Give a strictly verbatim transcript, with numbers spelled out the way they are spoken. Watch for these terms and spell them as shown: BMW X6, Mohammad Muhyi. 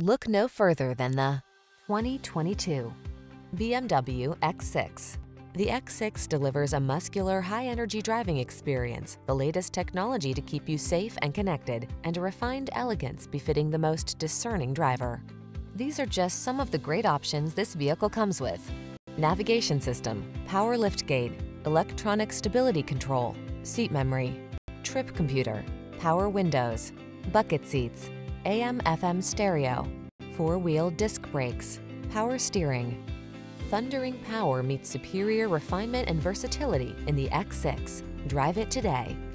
Look no further than the twenty twenty-two B M W X six. The X six delivers a muscular, high-energy driving experience, the latest technology to keep you safe and connected, and a refined elegance befitting the most discerning driver. These are just some of the great options this vehicle comes with: navigation system, power liftgate, electronic stability control, seat memory, trip computer, power windows, bucket seats, A M F M stereo, four-wheel disc brakes, power steering. Thundering power meets superior refinement and versatility in the X six. Drive it today.